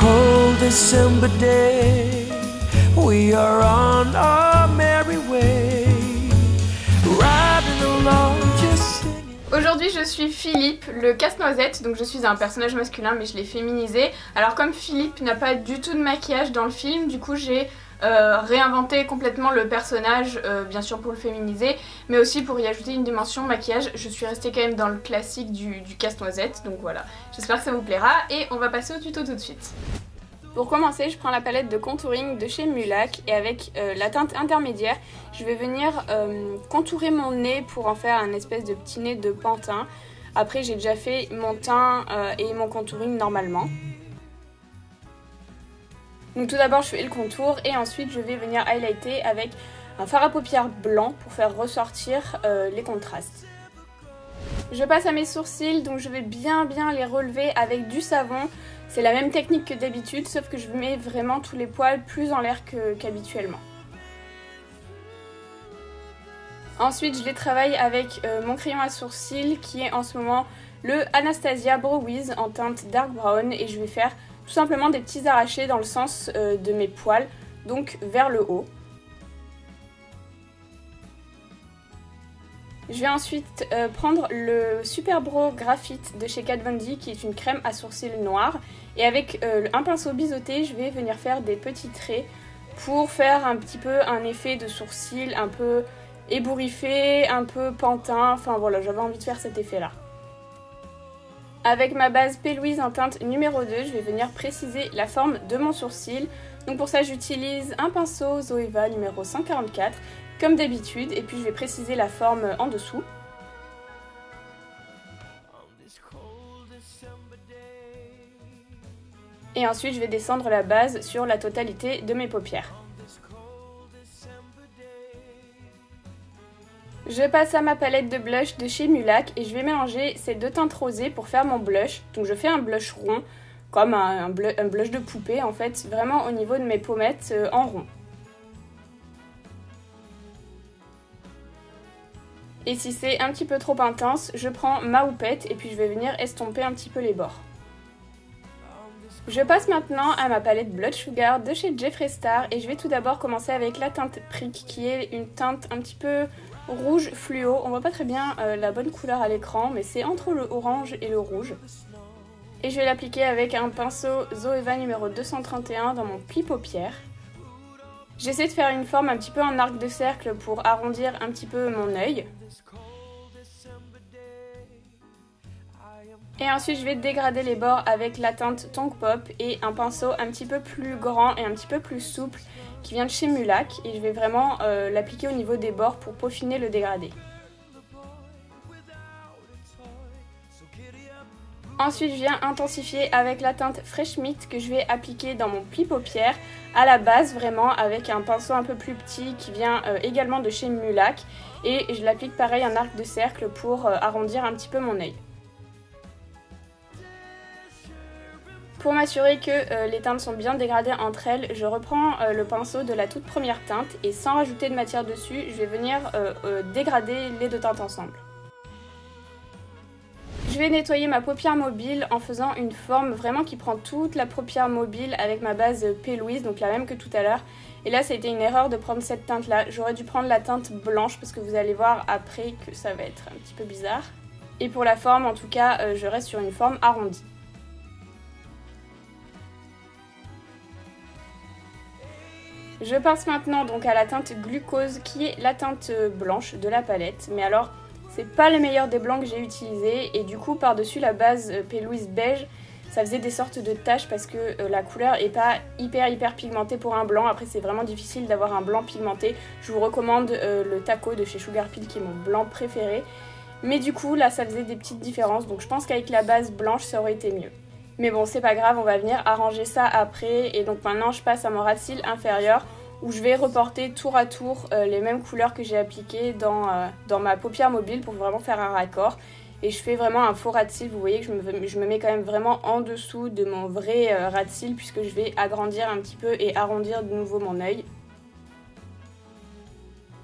cold December day, we are on our merry way, riding along just singing. Aujourd'hui je suis Philippe, le casse-noisette, donc je suis un personnage masculin mais je l'ai féminisé. Alors comme Philippe n'a pas du tout de maquillage dans le film, du coup j'ai réinventer complètement le personnage, bien sûr pour le féminiser, mais aussi pour y ajouter une dimension maquillage. Je suis restée quand même dans le classique du casse-noisette, donc voilà, j'espère que ça vous plaira et on va passer au tuto tout de suite. Pour commencer, je prends la palette de contouring de chez Mulac et avec la teinte intermédiaire, je vais venir contourer mon nez pour en faire un espèce de petit nez de pantin. Après j'ai déjà fait mon teint et mon contouring normalement. Donc tout d'abord je fais le contour et ensuite je vais venir highlighter avec un fard à paupières blanc pour faire ressortir les contrastes. Je passe à mes sourcils, donc je vais bien les relever avec du savon. C'est la même technique que d'habitude sauf que je mets vraiment tous les poils plus en l'air qu'habituellement. Ensuite je les travaille avec mon crayon à sourcils qui est en ce moment le Anastasia Brow Wiz en teinte dark brown et je vais faire tout simplement des petits arrachés dans le sens de mes poils, donc vers le haut. Je vais ensuite prendre le Superbro Graphite de chez Kat Von D qui est une crème à sourcils noirs et avec un pinceau biseauté je vais venir faire des petits traits pour faire un petit peu un effet de sourcil un peu ébouriffé, un peu pantin, enfin voilà, j'avais envie de faire cet effet là. Avec ma base P.Louise en teinte numéro 2, je vais venir préciser la forme de mon sourcil. Donc pour ça j'utilise un pinceau Zoeva numéro 144 comme d'habitude et puis je vais préciser la forme en dessous. Et ensuite je vais descendre la base sur la totalité de mes paupières. Je passe à ma palette de blush de chez Mulac et je vais mélanger ces deux teintes rosées pour faire mon blush. Donc je fais un blush rond, comme un blush de poupée en fait, vraiment au niveau de mes pommettes en rond. Et si c'est un petit peu trop intense, je prends ma houppette et puis je vais venir estomper un petit peu les bords. Je passe maintenant à ma palette Blood Sugar de chez Jeffree Star et je vais tout d'abord commencer avec la teinte Prick qui est une teinte un petit peu rouge fluo. On voit pas très bien la bonne couleur à l'écran mais c'est entre le orange et le rouge. Et je vais l'appliquer avec un pinceau Zoeva numéro 231 dans mon pli paupière. J'essaie de faire une forme un petit peu en arc de cercle pour arrondir un petit peu mon œil. Et ensuite je vais dégrader les bords avec la teinte Tongue Pop et un pinceau un petit peu plus grand et un petit peu plus souple qui vient de chez Mulac et je vais vraiment l'appliquer au niveau des bords pour peaufiner le dégradé. Ensuite je viens intensifier avec la teinte Fresh Meat que je vais appliquer dans mon pli paupière à la base vraiment avec un pinceau un peu plus petit qui vient également de chez Mulac et je l'applique pareil en arc de cercle pour arrondir un petit peu mon œil. Pour m'assurer que les teintes sont bien dégradées entre elles, je reprends le pinceau de la toute première teinte et sans rajouter de matière dessus, je vais venir dégrader les deux teintes ensemble. Je vais nettoyer ma paupière mobile en faisant une forme vraiment qui prend toute la paupière mobile avec ma base P.Louise, donc la même que tout à l'heure. Et là, c'était une erreur de prendre cette teinte-là. J'aurais dû prendre la teinte blanche parce que vous allez voir après que ça va être un petit peu bizarre. Et pour la forme, en tout cas, je reste sur une forme arrondie. Je passe maintenant donc à la teinte glucose qui est la teinte blanche de la palette. Mais alors, c'est pas le meilleur des blancs que j'ai utilisé. Et du coup, par-dessus la base P.Louise beige, ça faisait des sortes de taches parce que la couleur est pas hyper pigmentée pour un blanc. Après, c'est vraiment difficile d'avoir un blanc pigmenté. Je vous recommande le Taco de chez Sugar Peel qui est mon blanc préféré. Mais du coup, là, ça faisait des petites différences. Donc je pense qu'avec la base blanche, ça aurait été mieux. Mais bon, c'est pas grave, on va venir arranger ça après. Et donc maintenant, je passe à mon ras de cils inférieur où je vais reporter tour à tour les mêmes couleurs que j'ai appliquées dans ma paupière mobile pour vraiment faire un raccord. Et je fais vraiment un faux ras de cils, vous voyez que je me mets quand même vraiment en dessous de mon vrai ras de cils puisque je vais agrandir un petit peu et arrondir de nouveau mon œil.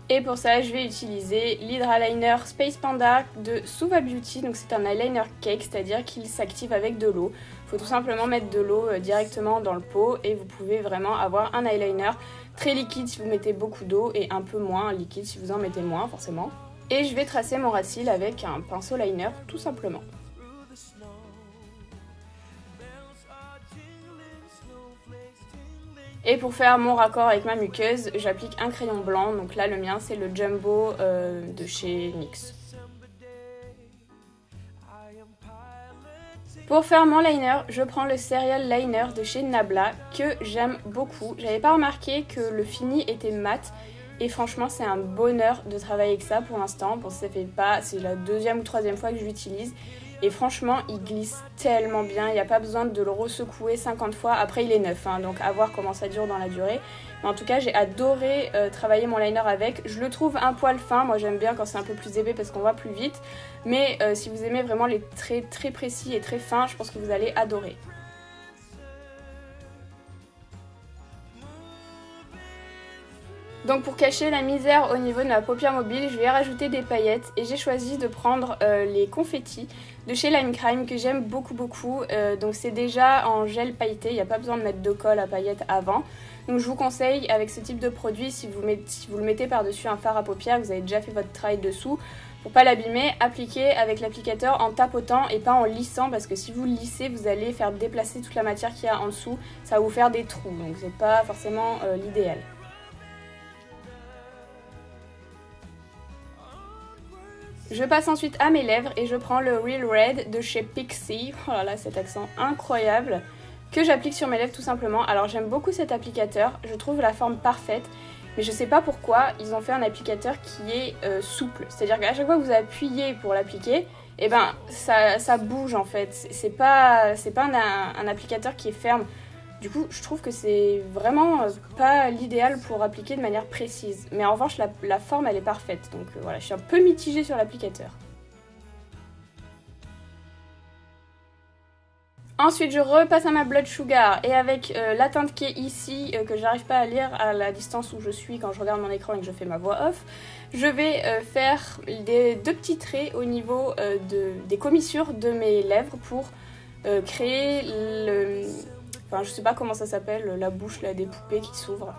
Et pour ça, je vais utiliser l'Hydraliner Space Panda de Suva Beauty. Donc c'est un eyeliner cake, c'est-à-dire qu'il s'active avec de l'eau. Il faut tout simplement mettre de l'eau directement dans le pot et vous pouvez vraiment avoir un eyeliner très liquide si vous mettez beaucoup d'eau et un peu moins liquide si vous en mettez moins forcément. Et je vais tracer mon ras de cils avec un pinceau liner tout simplement. Et pour faire mon raccord avec ma muqueuse, j'applique un crayon blanc. Donc là, le mien, c'est le Jumbo de chez NYX. Pour faire mon liner, je prends le Serial Liner de chez Nabla, que j'aime beaucoup. J'avais pas remarqué que le fini était mat. Et franchement, c'est un bonheur de travailler avec ça pour l'instant. Bon, ça fait pas, c'est la deuxième ou troisième fois que je l'utilise. Et franchement, il glisse tellement bien, il n'y a pas besoin de le ressecouer 50 fois. Après, il est neuf, hein, donc à voir comment ça dure dans la durée. Mais en tout cas, j'ai adoré travailler mon liner avec. Je le trouve un poil fin, moi j'aime bien quand c'est un peu plus épais parce qu'on voit plus vite. Mais si vous aimez vraiment les traits très précis et très fins, je pense que vous allez adorer. Donc pour cacher la misère au niveau de ma paupière mobile, je vais rajouter des paillettes et j'ai choisi de prendre les confettis de chez Lime Crime que j'aime beaucoup. Donc c'est déjà en gel pailleté, il n'y a pas besoin de mettre de colle à paillettes avant. Donc je vous conseille avec ce type de produit, si vous le mettez par-dessus un fard à paupières, vous avez déjà fait votre travail dessous, pour pas l'abîmer, appliquez avec l'applicateur en tapotant et pas en lissant parce que si vous lissez, vous allez faire déplacer toute la matière qu'il y a en dessous, ça va vous faire des trous, donc c'est pas forcément l'idéal. Je passe ensuite à mes lèvres et je prends le Real Red de chez Pixie. Oh là là, cet accent incroyable que j'applique sur mes lèvres tout simplement. Alors j'aime beaucoup cet applicateur, je trouve la forme parfaite, mais je sais pas pourquoi ils ont fait un applicateur qui est souple. C'est-à-dire qu'à chaque fois que vous appuyez pour l'appliquer, eh ben ça bouge en fait. C'est pas un applicateur qui est ferme. Du coup, je trouve que c'est vraiment pas l'idéal pour appliquer de manière précise. Mais en revanche, la forme, elle est parfaite. Donc voilà, je suis un peu mitigée sur l'applicateur. Ensuite, je repasse à ma Blood Sugar. Et avec la teinte qui est ici, que j'arrive pas à lire à la distance où je suis quand je regarde mon écran et que je fais ma voix off, je vais faire deux petits traits au niveau des commissures de mes lèvres pour créer le... Enfin, je sais pas comment ça s'appelle, la bouche là, des poupées qui s'ouvre.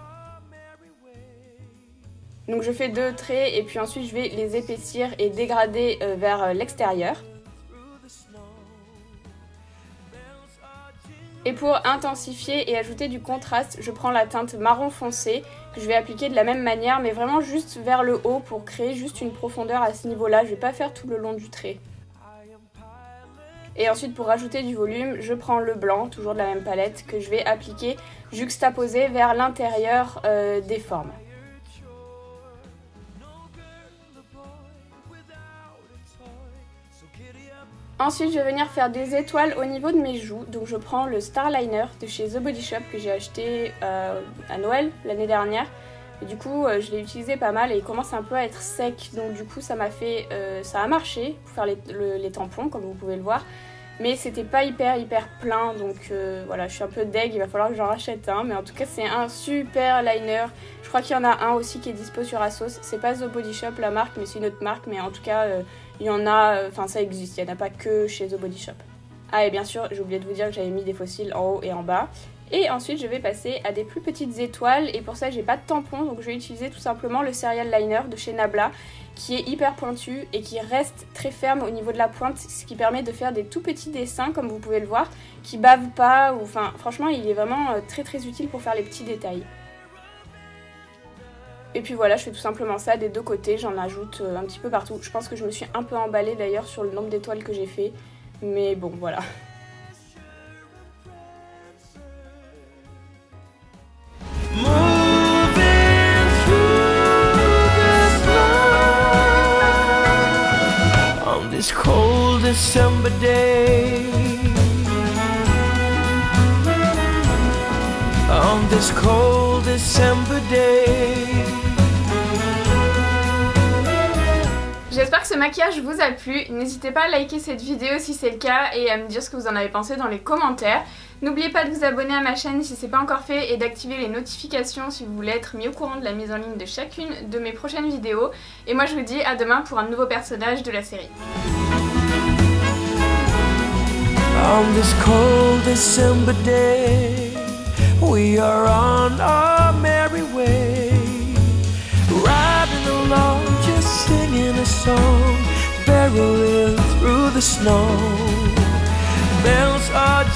Donc je fais deux traits et puis ensuite je vais les épaissir et dégrader vers l'extérieur. Et pour intensifier et ajouter du contraste, je prends la teinte marron foncé que je vais appliquer de la même manière mais vraiment juste vers le haut pour créer juste une profondeur à ce niveau-là. Je vais pas faire tout le long du trait. Et ensuite, pour rajouter du volume, je prends le blanc, toujours de la même palette, que je vais appliquer juxtaposé vers l'intérieur des formes. Ensuite, je vais venir faire des étoiles au niveau de mes joues. Donc je prends le Starliner de chez The Body Shop que j'ai acheté à Noël l'année dernière. Et du coup, je l'ai utilisé pas mal et il commence un peu à être sec. Donc du coup, ça a marché pour faire les tampons, comme vous pouvez le voir. Mais c'était pas hyper plein. Donc voilà, je suis un peu deg, il va falloir que j'en rachète un. Mais en tout cas, c'est un super liner. Je crois qu'il y en a un aussi qui est dispo sur Asos. C'est pas The Body Shop la marque, mais c'est une autre marque. Mais en tout cas, il y en a... Enfin, ça existe. Il n'y en a pas que chez The Body Shop. Ah, et bien sûr, j'ai oublié de vous dire que j'avais mis des faux cils en haut et en bas. Et ensuite je vais passer à des plus petites étoiles et pour ça j'ai pas de tampon donc je vais utiliser tout simplement le Serial Liner de chez Nabla qui est hyper pointu et qui reste très ferme au niveau de la pointe, ce qui permet de faire des tout petits dessins comme vous pouvez le voir qui bavent pas, ou enfin franchement il est vraiment très utile pour faire les petits détails. Et puis voilà, je fais tout simplement ça des deux côtés, j'en ajoute un petit peu partout. Je pense que je me suis un peu emballée d'ailleurs sur le nombre d'étoiles que j'ai fait, mais bon voilà. This cold December day, on this cold December day. J'espère que ce maquillage vous a plu, n'hésitez pas à liker cette vidéo si c'est le cas et à me dire ce que vous en avez pensé dans les commentaires. N'oubliez pas de vous abonner à ma chaîne si c'est pas encore fait et d'activer les notifications si vous voulez être mis au courant de la mise en ligne de chacune de mes prochaines vidéos. Et moi je vous dis à demain pour un nouveau personnage de la série. On this cold December day, we are on our merry way, riding along, just singing a song, barreling through the snow. Bells are